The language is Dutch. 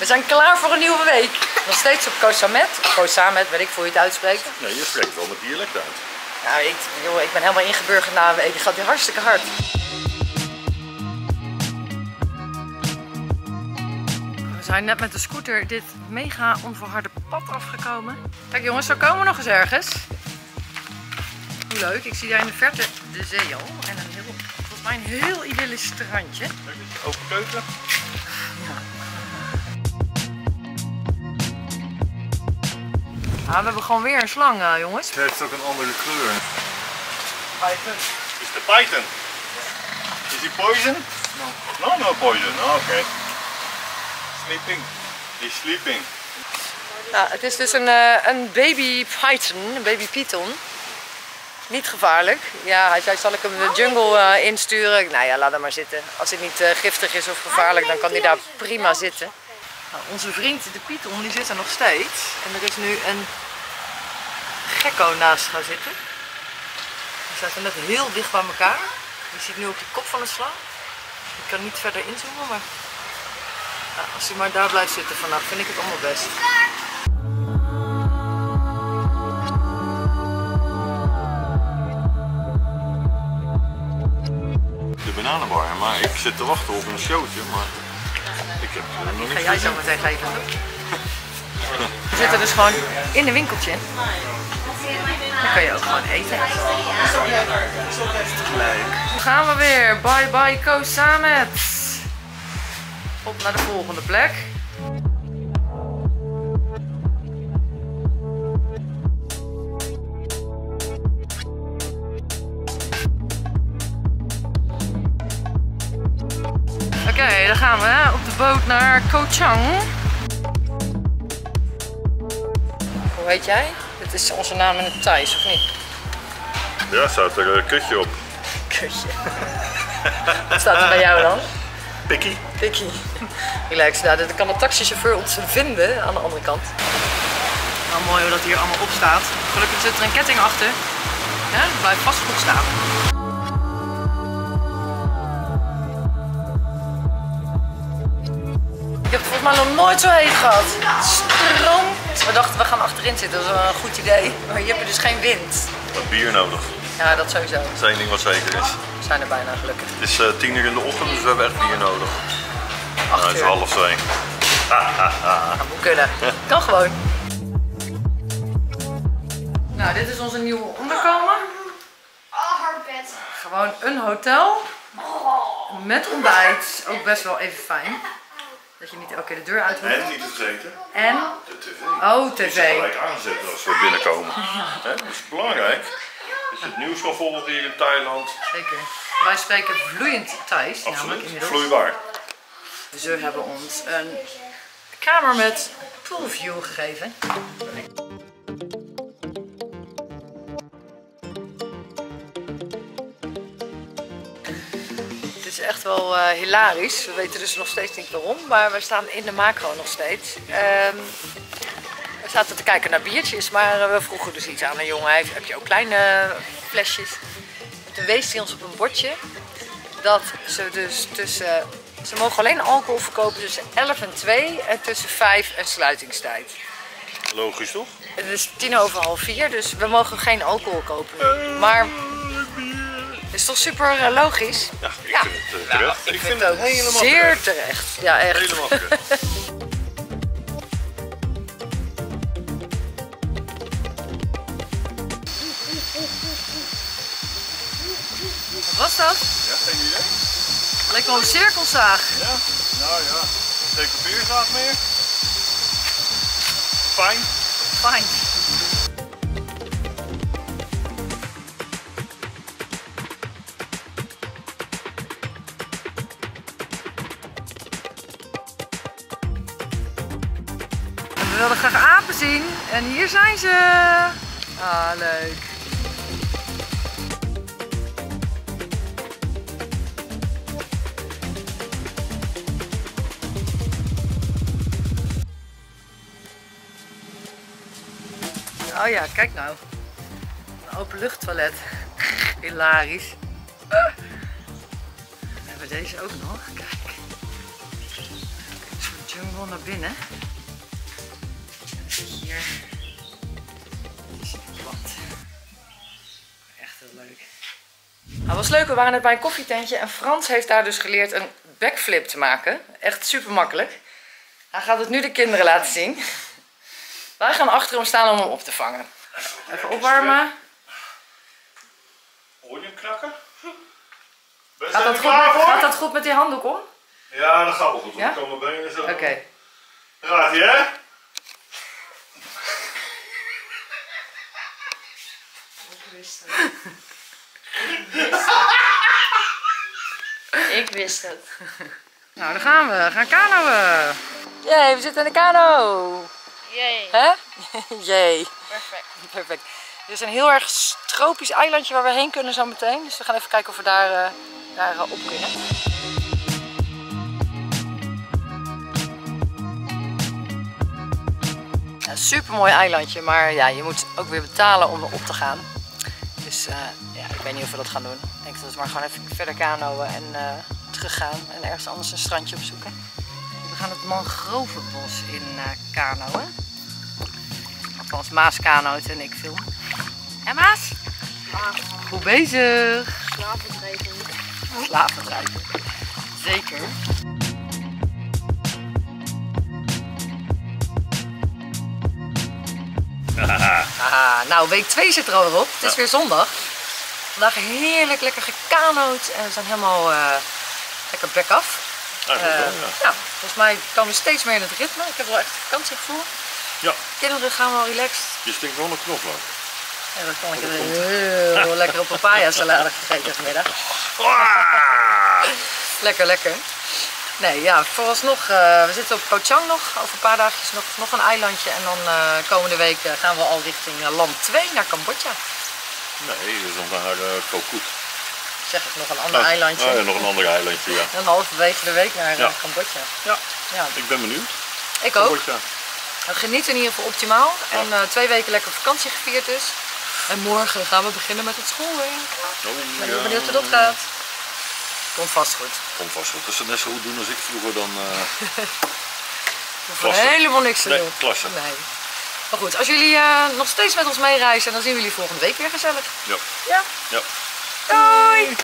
We zijn klaar voor een nieuwe week. Nog steeds op Koh Samet, weet ik hoe je het uitspreekt. Nee, je spreekt wel met dialect uit. Nou, ik ben helemaal ingeburgerd na een week. Het gaat weer hartstikke hard. We zijn net met de scooter dit mega onverharde pad afgekomen. Kijk jongens, zo komen we nog eens ergens. Hoe leuk, ik zie daar in de verte de zee al. En een heel, volgens mij een heel idyllisch strandje. Leuk is het, open keuken. Ja. Ah, we hebben gewoon weer een slang, jongens. Het heeft ook een andere kleur. Python. Is de python? Is die poison? No. No, no poison. Oh, oké. Sleeping. Die is sleeping. Nou, het is dus een baby python, een baby python. Niet gevaarlijk. Ja, hij zei, zal ik hem de jungle insturen? Nou ja, laat hem maar zitten. Als het niet giftig is of gevaarlijk, dan kan hij daar prima zitten. Nou, onze vriend de python die zit er nog steeds en er is nu een gekko naast gaan zitten. Die zaten net heel dicht bij elkaar. Je ziet nu ook de kop van de slang. Ik kan niet verder inzoomen, maar nou, als hij maar daar blijft zitten vannacht vind ik het allemaal best. De bananenbar, maar ik zit te wachten op een showtje. Maar... Ik ga jij zo meteen geven. We zitten dus gewoon in een winkeltje. Dan kan je ook gewoon eten. Leuk. Dan gaan we weer. Bye bye Koh Samet. Op naar de volgende plek. Oké, dan gaan we op de boot naar Koh Chang. Hoe heet jij? Dit is onze naam in het Thais, of niet? Ja, staat er een kutje op. Kutje. Wat staat er bij jou dan? Pikkie. Pikkie. Relax, nou, dit kan de taxichauffeur ons vinden aan de andere kant. Nou, mooi hoe dat hier allemaal op staat. Gelukkig zit er een ketting achter. Ja, het blijft vast goed staan. Ik heb het volgens mij nog nooit zo heet gehad. Stroomt. We dachten we gaan achterin zitten, dat is een goed idee. Maar hier heb je dus geen wind. Wat bier nodig. Ja, dat sowieso. Dat is één ding wat zeker is. We zijn er bijna gelukkig. Het is 10 uur in de ochtend, dus we hebben echt bier nodig. Nou, het is 1:30. Dat moet kunnen. Kan gewoon. Nou, dit is onze nieuwe onderkomen. Haar bed. Gewoon een hotel. Met ontbijt. Ook best wel even fijn. Dat je niet elke keer de deur uit moet. En niet vergeten. En? De tv. Oh, tv. Die is gelijk aanzetten als we binnenkomen. Ja. Dat is belangrijk. Dus het nieuws kan volgen hier in Thailand. Zeker. Wij spreken vloeiend Thais. Absoluut. Namelijk inmiddels. Vloeibaar. Ze hebben ons een kamer met poolview gegeven. Het is echt wel hilarisch. We weten dus nog steeds niet waarom, maar we staan in de macro nog steeds. We zaten te kijken naar biertjes, maar we vroegen dus iets aan een jongen. Hij heeft, heb je ook kleine flesjes? Toen wees hij ons op een bordje dat ze dus tussen... Ze mogen alleen alcohol verkopen tussen 11 en 2 en tussen 5 en sluitingstijd. Logisch toch? Het is 4:10, dus we mogen geen alcohol kopen nu. Maar... Het is toch super logisch? Ja, ik vind het terecht. Ja, ik vind het ook helemaal zeer terecht. Ja, echt. Helemaal terecht. Wat was dat? Ja, geen idee. Lijkt wel een cirkelzaag. Ja, nou ja. Geen papierzaag meer. Fijn. Fijn. We wilden graag apen zien en hier zijn ze! Ah, leuk! Oh ja, kijk nou! Een openluchttoilet. Hilarisch! We hebben deze ook nog, kijk! Zo gewoon naar binnen. Hier is het plat. Echt heel leuk. Nou, was leuk, we waren net bij een koffietentje en Frans heeft daar dus geleerd een backflip te maken. Echt super makkelijk. Hij gaat het nu de kinderen laten zien. Wij gaan achter hem staan om hem op te vangen. Even opwarmen. Hoor je hem knakken? Gaat dat goed met die handdoek om? Ja, dat gaat wel goed. Ja? Ik kan mijn benen zo. Oké. Daar gaat hij, hè? Ik wist het. Nou, daar gaan we. We gaan kanoën. Jee, we zitten in de kano. Jee. Hè? Jee. Perfect. Perfect. Dit is een heel erg tropisch eilandje waar we heen kunnen zo meteen. Dus we gaan even kijken of we daar op kunnen. Ja, super mooi eilandje, maar ja, je moet ook weer betalen om erop te gaan. Dus ja, ik weet niet of we dat gaan doen. Ik denk dat we maar gewoon even verder kanoën en teruggaan en ergens anders een strandje opzoeken. We gaan het mangrovenbos in kanoën. Althans, Maas kanoët en ik film. En Maas? Goed bezig! Slavendrijven. Slavendrijven. Zeker. Nou, week 2 zit er alweer op. Het is weer zondag. Vandaag heerlijk lekker gekanoot en we zijn helemaal lekker bek af. Nou, volgens mij komen we steeds meer in het ritme. Ik heb wel echt vakantiegevoel. Ja. Kinderen gaan wel relaxed. Je stinkt wel een knoflook. Ja, dat kan ik heel lekker op papaya salade gegeten vanmiddag. Lekker, lekker. Nee, ja, vooralsnog, we zitten op Koh Chang nog. Over een paar dagjes nog een eilandje. En dan komende week gaan we al richting land 2 naar Cambodja. Nee, dus dan naar Koh Koot. Zeg ik, nog een ander eilandje. Ja, nog een ander eilandje, ja. En halverwege de week naar Cambodja. Ja. Ja, ik ben benieuwd. Ik Cambodja. Ook. Geniet in ieder geval optimaal en 2 weken lekker vakantie gevierd dus. En morgen gaan we beginnen met het schoolwerk. Ik ben heel benieuwd hoe dat gaat. Komt vast goed. Komt vast goed. Dus dat is net zo goed doen als ik vroeger dan... We helemaal niks te doen. Klasse. Nee. Maar goed, als jullie nog steeds met ons meereizen, dan zien we jullie volgende week weer gezellig. Ja. Ja? Ja. Doei!